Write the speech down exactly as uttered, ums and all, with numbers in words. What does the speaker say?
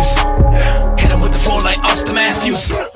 Matthews. Hit him with the flow like Auston Matthews.